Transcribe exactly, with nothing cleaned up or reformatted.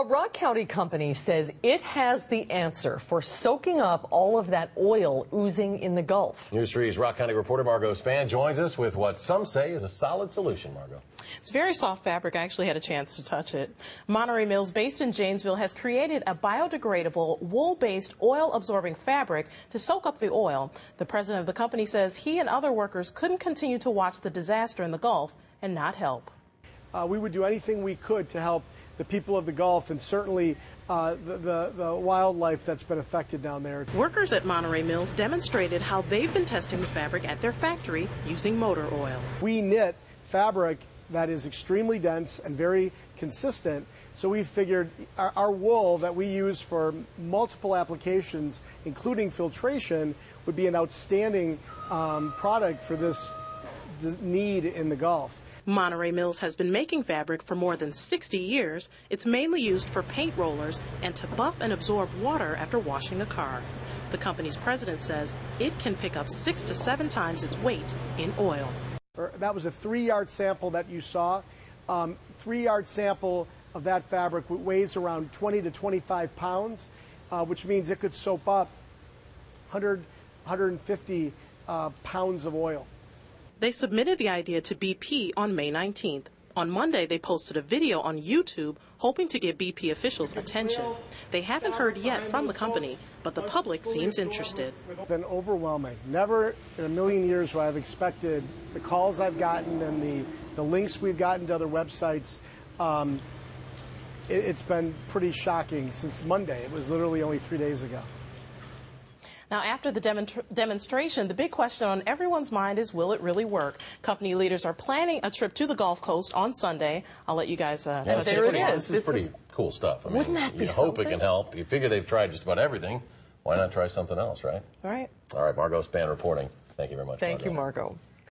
A Rock County company says it has the answer for soaking up all of that oil oozing in the Gulf. News three's Rock County reporter Margo Spann joins us with what some say is a solid solution, Margo. It's very soft fabric. I actually had a chance to touch it. Monterey Mills, based in Janesville, has created a biodegradable, wool-based, oil-absorbing fabric to soak up the oil. The president of the company says he and other workers couldn't continue to watch the disaster in the Gulf and not help. Uh, we would do anything we could to help the people of the Gulf and certainly uh, the, the, the wildlife that's been affected down there. Workers at Monterey Mills demonstrated how they've been testing the fabric at their factory using motor oil. We knit fabric that is extremely dense and very consistent, so we figured our, our wool that we use for multiple applications, including filtration, would be an outstanding um, product for this need in the Gulf. Monterey Mills has been making fabric for more than sixty years. It's mainly used for paint rollers and to buff and absorb water after washing a car. The company's president says it can pick up six to seven times its weight in oil. That was a three-yard sample that you saw. Um, three-yard sample of that fabric weighs around twenty to twenty-five pounds, uh, which means it could soak up one hundred, one hundred fifty uh, pounds of oil. They submitted the idea to B P on May nineteenth. On Monday, they posted a video on YouTube hoping to get B P officials' attention. They haven't heard yet from the company, but the public seems interested. It's been overwhelming. Never in a million years would I have expected the calls I've gotten and the, the links we've gotten to other websites. Um, it, it's been pretty shocking since Monday. It was literally only three days ago. Now, after the demonstra demonstration, the big question on everyone's mind is, will it really work? Company leaders are planning a trip to the Gulf Coast on Sunday. I'll let you guys uh, yeah, touch there it. Pretty, it is. This, this is pretty is... cool stuff. I mean, wouldn't that be you something? Hope it can help. You figure they've tried just about everything. Why not try something else, right? All right. All right, Margo Spann reporting. Thank you very much. Thank Margo. you, Margo.